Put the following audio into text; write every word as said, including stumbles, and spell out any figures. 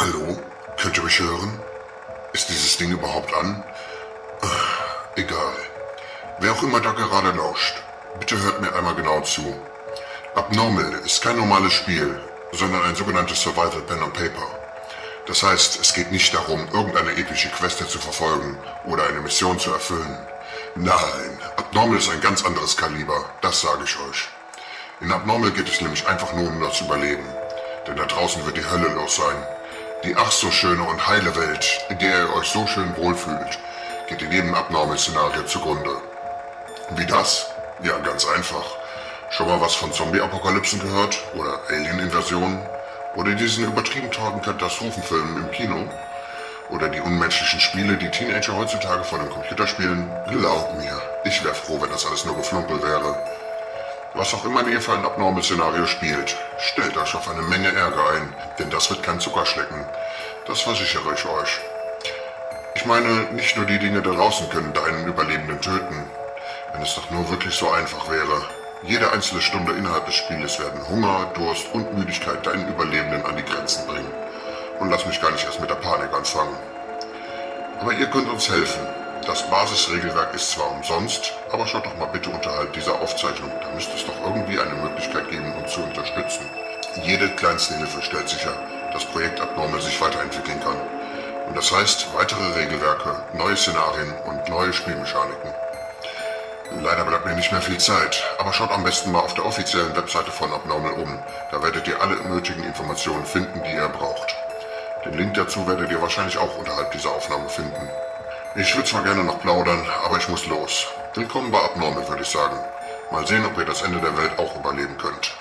Hallo? Könnt ihr mich hören? Ist dieses Ding überhaupt an? Ach, egal. Wer auch immer da gerade lauscht, bitte hört mir einmal genau zu. Abnormal ist kein normales Spiel, sondern ein sogenanntes Survival Pen and Paper. Das heißt, es geht nicht darum, irgendeine epische Quest zu verfolgen oder eine Mission zu erfüllen. Nein, Abnormal ist ein ganz anderes Kaliber, das sage ich euch. In Abnormal geht es nämlich einfach nur um das Überleben, denn da draußen wird die Hölle los sein. Die ach so schöne und heile Welt, in der ihr euch so schön wohlfühlt, geht in jedem Abnormal-Szenario zugrunde. Wie das? Ja, ganz einfach. Schon mal was von Zombie-Apokalypsen gehört? Oder Alien-Invasionen? Oder diesen übertrieben teuren Katastrophenfilmen im Kino? Oder die unmenschlichen Spiele, die Teenager heutzutage vor dem Computer spielen? Glaub mir, ich wäre froh, wenn das alles nur Geflumpel wäre. Was auch immer ihr für ein abnormes Szenario spielt, stellt euch auf eine Menge Ärger ein, denn das wird kein Zuckerschlecken. Das versichere ich euch. Ich meine, nicht nur die Dinge da draußen können deinen Überlebenden töten. Wenn es doch nur wirklich so einfach wäre. Jede einzelne Stunde innerhalb des Spieles werden Hunger, Durst und Müdigkeit deinen Überlebenden an die Grenzen bringen. Und lass mich gar nicht erst mit der Panik anfangen. Aber ihr könnt uns helfen. Das Basisregelwerk ist zwar umsonst, aber schaut doch mal bitte unterhalb dieser Aufzeichnung. Da müsste es doch irgendwie eine Möglichkeit geben, uns zu unterstützen. Jede kleinste Hilfe stellt sicher, dass Projekt Abnormal sich weiterentwickeln kann. Und das heißt, weitere Regelwerke, neue Szenarien und neue Spielmechaniken. Leider bleibt mir nicht mehr viel Zeit, aber schaut am besten mal auf der offiziellen Webseite von Abnormal um. Da werdet ihr alle nötigen Informationen finden, die ihr braucht. Den Link dazu werdet ihr wahrscheinlich auch unterhalb dieser Aufnahme finden. Ich würde zwar gerne noch plaudern, aber ich muss los. Willkommen bei Abnormal, würde ich sagen. Mal sehen, ob ihr das Ende der Welt auch überleben könnt.